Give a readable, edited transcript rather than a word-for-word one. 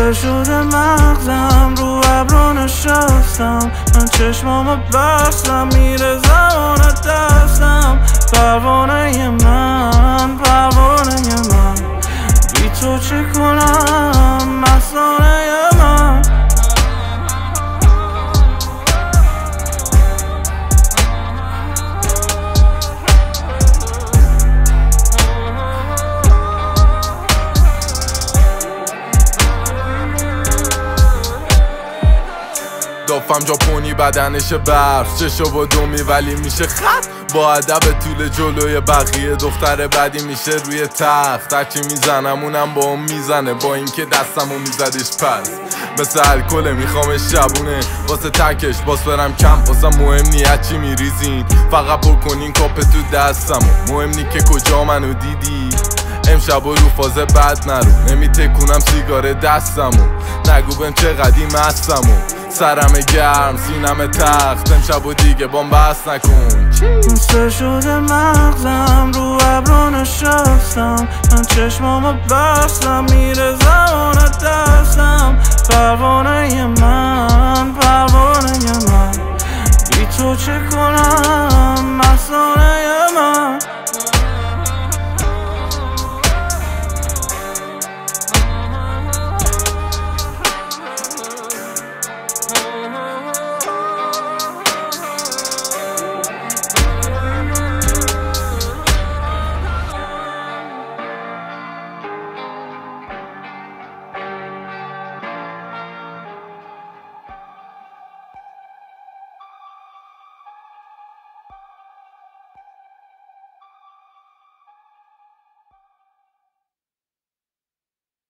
خسته شده مغزم، رو ابرو نشستم، من چشمامو بستم، میره زمان دستم. پروانه من، پروانه من، بی تو چه کنم؟ افسانه من. دافم ژاپنی بدنش برف، چشو با دومی ولی میشه خط، با ادب طول جلوی بقیه. دختر بدی میشه روی تخت، هرچی میزنم اونم با اون میزنه، با اینکه دستمو میزدش پس. مثل الکل میخوامش شبونه، واسه تکش باز برم کم، واسه مهم نی هرچی میریزین، فقط بکنین کاپ تو دستمو. مهم نی که کجا منو دیدی، امشب و رو فازه بد نرو، نمی تکونم سیگار دستمو، نگو بهم چه قدیم هستمو. سرم گرم، سینم تخت، امشب و دیگه بام بست نکن. خسته شده مغزم، رو ابرو نشستم، من چشمامو بستم، میره زمان دستم. پروانه من، پروانه من، بی تو چه کنم؟ افسانه من.